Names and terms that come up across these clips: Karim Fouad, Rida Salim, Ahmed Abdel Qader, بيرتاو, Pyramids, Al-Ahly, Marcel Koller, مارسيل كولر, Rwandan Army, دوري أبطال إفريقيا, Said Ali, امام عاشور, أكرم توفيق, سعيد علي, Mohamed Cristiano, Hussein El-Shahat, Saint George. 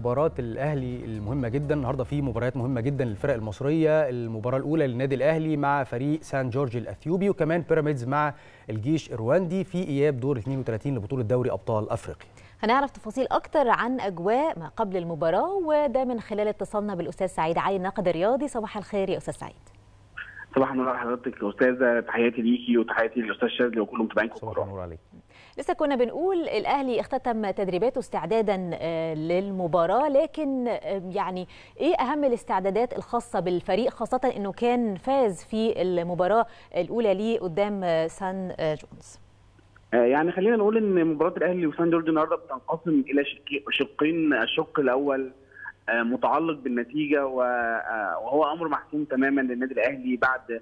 مباراة الأهلي المهمة جدا النهارده، في مباريات مهمة جدا للفرق المصرية. المباراة الأولى للنادي الأهلي مع فريق سان جورج الأثيوبي، وكمان بيراميدز مع الجيش الرواندي في إياب دور 32 لبطولة دوري أبطال أفريقيا. هنعرف تفاصيل أكتر عن أجواء ما قبل المباراة، وده من خلال اتصالنا بالأستاذ سعيد علي الناقد الرياضي. صباح الخير يا أستاذ سعيد. صباح النور على حضرتك يا استاذه، تحياتي ليكي وتحياتي للاستاذ شاذلي وكل متابعينكم. صباح النور عليك. لسه كنا بنقول الاهلي اختتم تدريباته استعدادا للمباراه، لكن يعني ايه اهم الاستعدادات الخاصه بالفريق، خاصه انه كان فاز في المباراه الاولى ليه قدام سان جونز؟ يعني خلينا نقول ان مباراه الاهلي وسان جورج النهارده بتنقسم الى شقين. الشق الاول متعلق بالنتيجة، وهو أمر محسوم تماما للنادي الأهلي بعد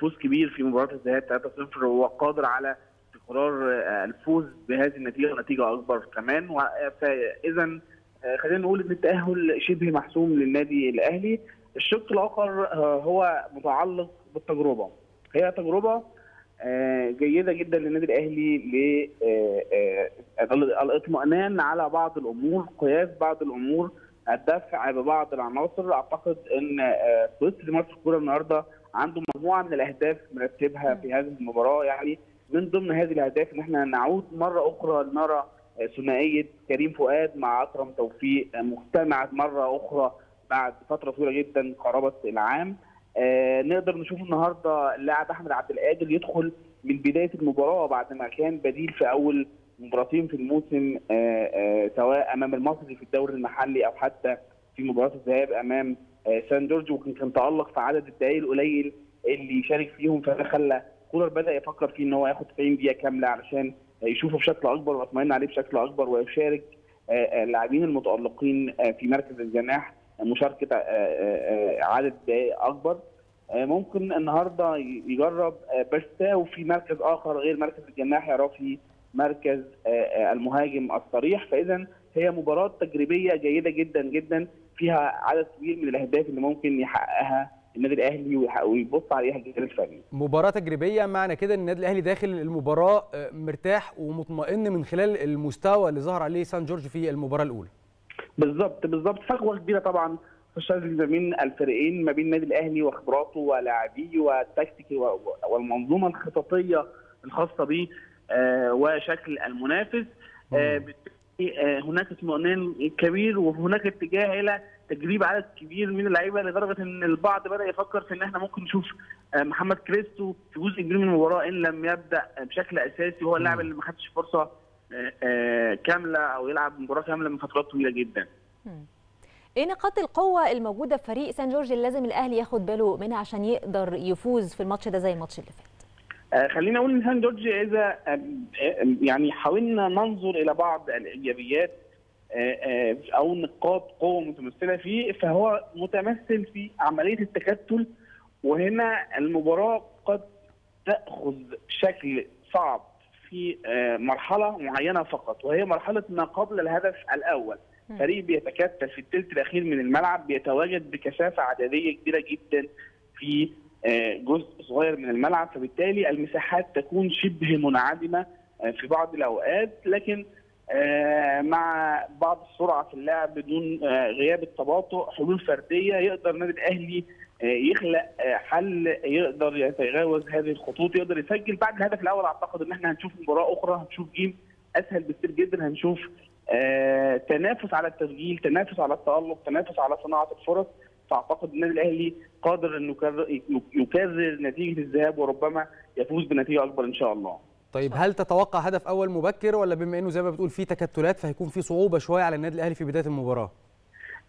فوز كبير في مباراة الذهاب 3-0، وقادر على استقرار الفوز بهذه النتيجة ونتيجة أكبر كمان. فإذا خلينا نقول إن التأهل شبه محسوم للنادي الأهلي. الشق الآخر هو متعلق بالتجربة، هي تجربة جيدة جدا للنادي الأهلي للاطمئنان على بعض الأمور، قياس بعض الأمور، الدفع ببعض العناصر. اعتقد ان قيادة ماتش الكوره النهارده عنده مجموعه من الاهداف مرتبها في هذه المباراه، يعني من ضمن هذه الاهداف ان احنا نعود مره اخرى لنرى ثنائيه كريم فؤاد مع اكرم توفيق مجتمعه مره اخرى بعد فتره طويله جدا قرابه العام. نقدر نشوف النهارده اللاعب احمد عبد القادر يدخل من بدايه المباراه بعد ما كان بديل في اول مباراتين في الموسم، سواء امام المصري في الدوري المحلي او حتى في مباراه الذهاب امام سان جورج، وكان تألق في عدد الدقائق القليل اللي شارك فيهم، فده خلى كولر بدا يفكر فيه ان هو ياخد 90 دقيقه كامله علشان يشوفه بشكل اكبر ويطمئن عليه بشكل اكبر، ويشارك اللاعبين المتألقين في مركز الجناح مشاركه عدد دقائق اكبر. ممكن النهارده يجرب بشتاو في مركز اخر غير مركز الجناح، يعرف في مركز المهاجم الصريح. فاذا هي مباراه تجريبيه جيده جدا جدا، فيها عدد كبير من الاهداف اللي ممكن يحققها النادي الاهلي ويبص عليها الجهاز الفني. مباراه تجريبيه، معنى كده ان النادي الاهلي داخل المباراه مرتاح ومطمئن من خلال المستوى اللي ظهر عليه سان جورج في المباراه الاولى. بالظبط بالظبط، فجوه كبيره طبعا ما بين الفريقين، ما بين النادي الاهلي وخبراته ولاعبيه والتكتيك والمنظومه الخططيه الخاصه بيه وشكل المنافس. هناك اطمئنان كبير، وهناك اتجاه الى تجريب عدد كبير من اللعيبه، لدرجه ان البعض بدا يفكر في ان احنا ممكن نشوف محمد كريستو في جزء كبير من المباراه ان لم يبدا بشكل اساسي، وهو اللاعب اللي ما خدش فرصه كامله او يلعب مباراه كامله من فترات طويله جدا. ايه نقاط القوه الموجوده في فريق سان جورج اللي لازم الاهلي ياخد باله منها عشان يقدر يفوز في الماتش ده زي الماتش اللي فات؟ خلينا نقول ان سان جورج اذا يعني حاولنا ننظر الى بعض الايجابيات او نقاط قوه متمثله فيه، فهو متمثل في عمليه التكتل، وهنا المباراه قد تاخذ شكل صعب في مرحله معينه فقط، وهي مرحله ما قبل الهدف الاول. فريق بيتكتل في الثلث الاخير من الملعب، بيتواجد بكثافه عدديه كبيره جدا في جزء صغير من الملعب، فبالتالي المساحات تكون شبه منعدمه في بعض الاوقات، لكن مع بعض السرعه في اللعب بدون غياب التباطؤ، حلول فرديه يقدر النادي الاهلي يخلق حل، يقدر يتجاوز هذه الخطوط، يقدر يسجل. بعد الهدف الاول اعتقد ان احنا هنشوف مباراه اخرى، هنشوف جيم اسهل بكثير جدا، هنشوف تنافس على التسجيل، تنافس على التألق، تنافس على صناعه الفرص. فاعتقد النادي الاهلي قادر انه يكرر نتيجه الذهاب، وربما يفوز بنتيجه اكبر ان شاء الله. طيب، هل تتوقع هدف اول مبكر، ولا بما انه زي ما بتقول في تكتلات فهيكون في صعوبه شويه على النادي الاهلي في بدايه المباراه؟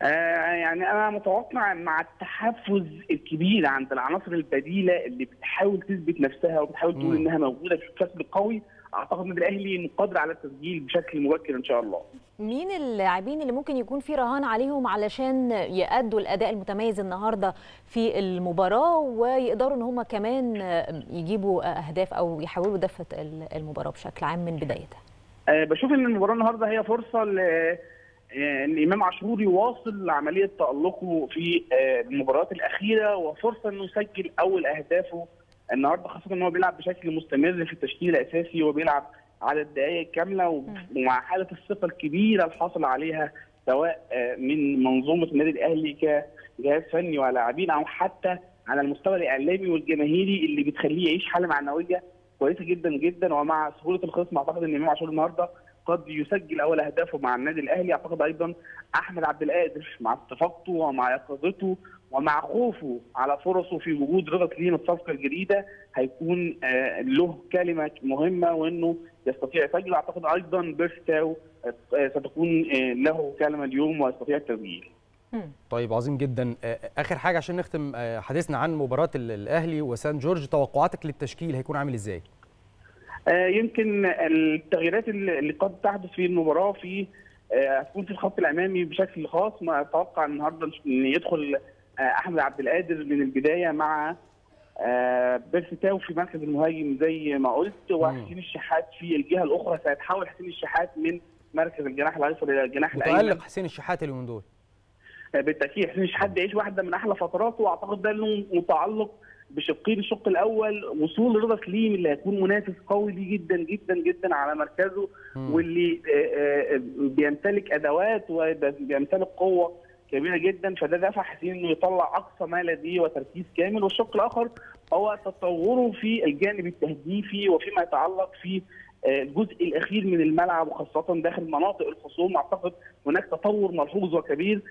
يعني انا متوقع مع التحفز الكبير عند العناصر البديله اللي بتحاول تثبت نفسها وبتحاول تقول انها موجوده بشكل قوي، اعتقد ان الاهلي قادر على التسجيل بشكل مبكر ان شاء الله. مين اللاعبين اللي ممكن يكون في رهان عليهم علشان يأدوا الاداء المتميز النهارده في المباراه، ويقدروا ان هم كمان يجيبوا اهداف او يحاولوا دفه المباراه بشكل عام من بدايتها؟ بشوف ان المباراه النهارده هي فرصه الامام عاشور يواصل عمليه تألقه في المباريات الاخيره، وفرصه انه يسجل اول اهدافه النهارده، خاصه ان هو بيلعب بشكل مستمر في التشكيل الاساسي، وبيلعب عدد دقائق كامله، ومع حاله الثقه الكبيره الحاصل عليها سواء من منظومه النادي الاهلي كجهاز فني ولاعبين او حتى على المستوى الاعلامي والجماهيري اللي بتخليه يعيش حاله معنويه كويسه جدا جدا ومع سهوله الخصم. اعتقد ان امام عاشور النهارده قد يسجل اول اهدافه مع النادي الاهلي. اعتقد ايضا احمد عبد القادر مع استفاقته ومع يقظته ومع خوفه على فرصه في وجود رضا سليم الصفقه الجديده هيكون له كلمه مهمه وانه يستطيع يسجل. اعتقد ايضا بيرتاو ستكون له كلمه اليوم ويستطيع التسجيل. طيب عظيم جدا. اخر حاجه عشان نختم حديثنا عن مباراه الاهلي وسان جورج، توقعاتك للتشكيل هيكون عامل ازاي؟ يمكن التغييرات اللي قد تحدث في المباراه في هتكون في الخط الامامي بشكل خاص. ما اتوقع النهارده ان يدخل احمد عبد القادر من البدايه مع بيرتاو في مركز المهاجم زي ما قلت، وحسين الشحات في الجهه الاخرى. سيتحول حسين الشحات من مركز الجناح الايسر الى الجناح الايمن. متالق حسين الشحات اليومين دول بالتاكيد. حسين الشحات يعيش واحده من احلى فتراته، واعتقد ده انه متعلق بشقين. الشق الاول وصول رضا سليم اللي هيكون منافس قوي ليه جدا جدا جدا على مركزه، واللي بيمتلك ادوات وبيمتلك قوه كبيره جدا، فده دفع حسين انه يطلع اقصى ما لديه وتركيز كامل. والشق الاخر هو تطوره في الجانب التهديفي وفيما يتعلق في الجزء الاخير من الملعب وخاصه داخل مناطق الخصوم. اعتقد هناك تطور ملحوظ وكبير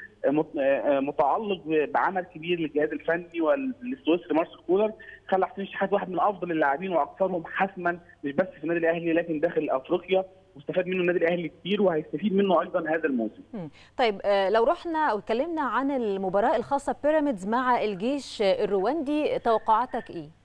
متعلق بعمل كبير للجهاز الفني والسويسري مارسيل كولر. خلى حسين الشحات واحد من افضل اللاعبين واكثرهم حسما مش بس في النادي الاهلي لكن داخل افريقيا، واستفاد منه النادي الاهلي كتير وهيستفيد منه ايضا هذا الموسم. طيب لو رحنا او اتكلمنا عن المباراه الخاصه بيراميدز مع الجيش الرواندي، توقعاتك ايه؟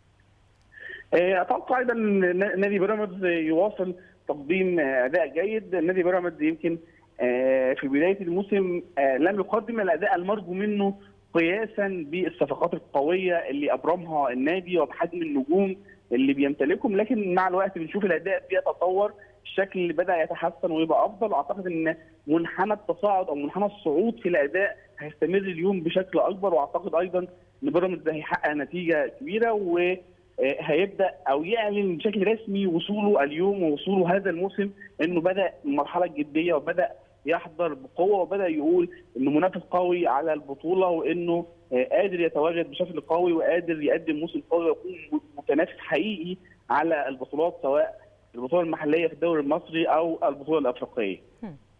اتوقع ايضا نادي بيراميدز يواصل تقديم اداء جيد. نادي بيراميدز يمكن في بدايه الموسم لم يقدم الاداء المرجو منه قياسا بالصفقات القويه اللي ابرمها النادي وبحجم النجوم اللي بيمتلكهم، لكن مع الوقت بنشوف الاداء بيتطور، الشكل اللي بدا يتحسن ويبقى افضل. اعتقد ان منحنى التصاعد او منحنى الصعود في الاداء هيستمر اليوم بشكل اكبر، واعتقد ايضا ان بيراميدز هيحقق نتيجه كبيره و هيبدا او يعلن بشكل رسمي وصوله اليوم ووصوله هذا الموسم انه بدا المرحله الجديه وبدا يحضر بقوه وبدا يقول انه منافس قوي على البطوله وانه قادر يتواجد بشكل قوي وقادر يقدم موسم قوي ويكون متنافس حقيقي على البطولات سواء البطوله المحليه في الدوري المصري او البطوله الافريقيه.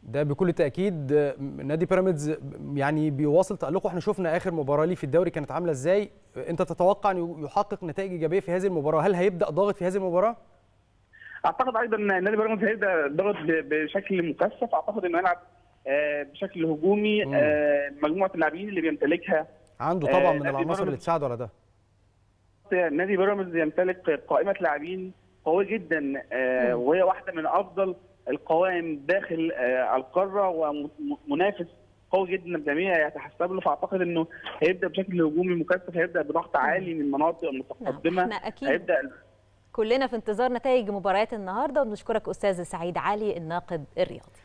ده بكل تاكيد نادي بيراميدز يعني بيواصل تالقه. احنا شفنا اخر مباراه ليه في الدوري كانت عامله ازاي. انت تتوقع ان يحقق نتائج ايجابيه في هذه المباراه؟ هل هيبدا ضاغط في هذه المباراه؟ اعتقد ايضا نادي بيراميدز هيبدا ضاغط بشكل مكثف. اعتقد انه يلعب بشكل هجومي. مجموعه اللاعبين اللي بيمتلكها عنده طبعا من العناصر اللي تساعده على ده. نادي بيراميدز يمتلك قائمه لاعبين قويه جدا وهي واحده من افضل القوائم داخل القاره ومنافس قوي جدا الجميع يتحسب له. فاعتقد انه هيبدا بشكل هجومي مكثف، هيبدا بضغط عالي من مناطق متقدمه. نعم. اكيد هيبدا كلنا في انتظار نتائج مباريات النهارده، وبنشكرك استاذ سعيد علي الناقد الرياضي.